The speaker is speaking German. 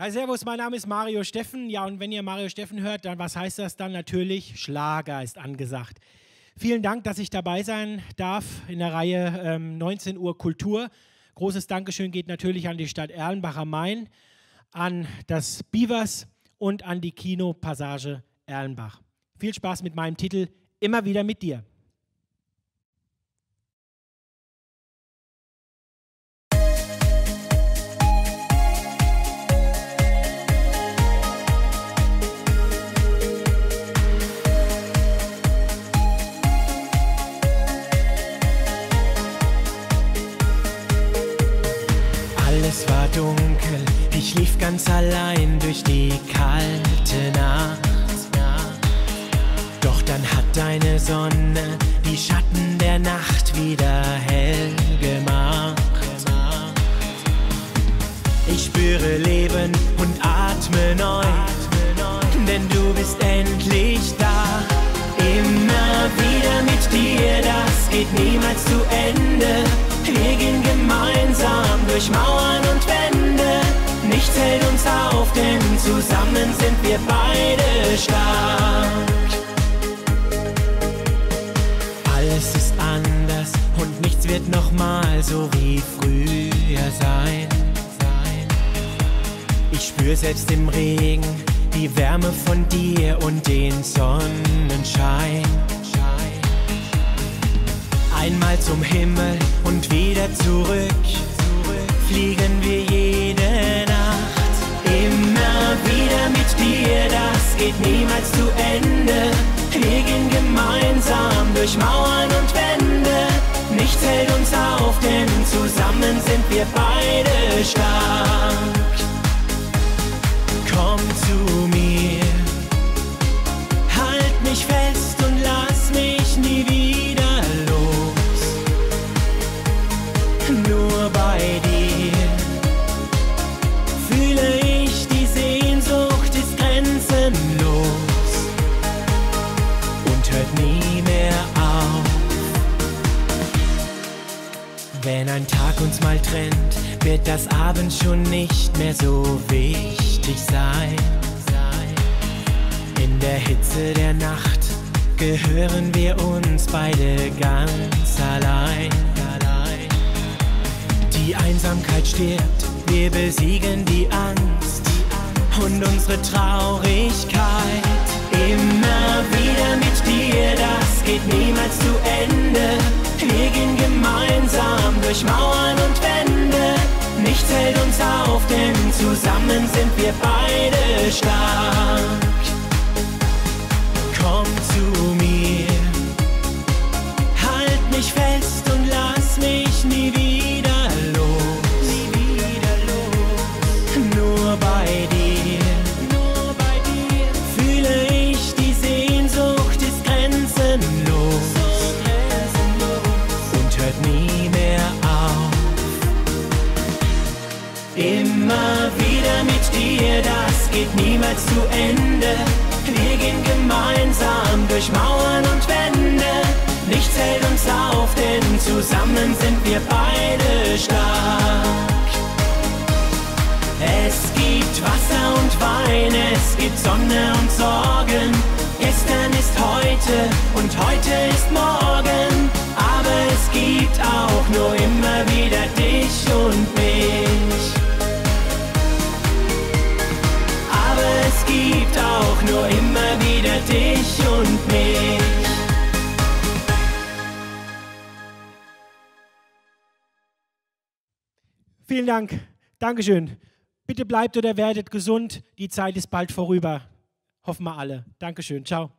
Hi, servus, mein Name ist Mario Steffen. Ja, und wenn ihr Mario Steffen hört, dann was heißt das dann? Natürlich, Schlager ist angesagt. Vielen Dank, dass ich dabei sein darf in der Reihe 19 Uhr Kultur. Großes Dankeschön geht natürlich an die Stadt Erlenbach am Main, an das Beavers und an die Kinopassage Erlenbach. Viel Spaß mit meinem Titel Immer wieder mit dir. Es war dunkel, ich lief ganz allein durch die kalte Nacht. Doch dann hat deine Sonne die Schatten der Nacht wieder hell gemacht. Ich spüre Leben und atme neu, denn du bist endlich da. Immer wieder mit dir, das geht niemals zu Ende. Wir gehen gemeinsam durch Mauern und Wände. Nichts hält uns auf, denn zusammen sind wir beide stark. Alles ist anders und nichts wird nochmal so wie früher sein. Ich spür selbst im Regen die Wärme von dir und den Sonnenschein. Einmal zum Himmel und wieder zurück, fliegen wir jede Nacht. Immer wieder mit dir, das geht niemals zu Ende. Wir gehen gemeinsam durch Mauern und Wände. Nichts hält uns auf, denn zusammen sind wir beide stark. Komm zu mir, halt mich fest und lass mich nie wieder los. Nur bei dir fühle ich, die Sehnsucht ist grenzenlos und hört nie mehr auf. Wenn ein Tag uns mal trennt, wird das Abend schon nicht mehr so wichtig sein. In der Hitze der Nacht gehören wir uns beide ganz allein. Die Einsamkeit stirbt, wir besiegen die Angst und unsere Traurigkeit. Immer wieder mit dir, das geht niemals zu Ende. Wir gehen gemeinsam durch Mauern und Wände. Nichts hält uns auf, denn zusammen sind wir beide stark. Komm zu mir, halt mich fest und lass mich nie wieder los. Nie wieder los. Nur bei dir, nur bei dir fühle ich, die Sehnsucht ist grenzenlos, so grenzenlos und hört nie mehr auf. Immer wieder mit dir, das geht niemals zu Ende. Wir gehen gemeinsam durch Mauern und Wände. Nichts hält uns auf, denn zusammen sind wir beide stark. Es gibt Wasser und Wein, es gibt Sonne und Sorgen. Gestern ist heute und heute ist morgen. Aber es gibt auch nur immer wieder dich und mich. Es gibt auch nur immer wieder dich und mich. Vielen Dank. Dankeschön. Bitte bleibt oder werdet gesund. Die Zeit ist bald vorüber. Hoffen wir alle. Dankeschön. Ciao.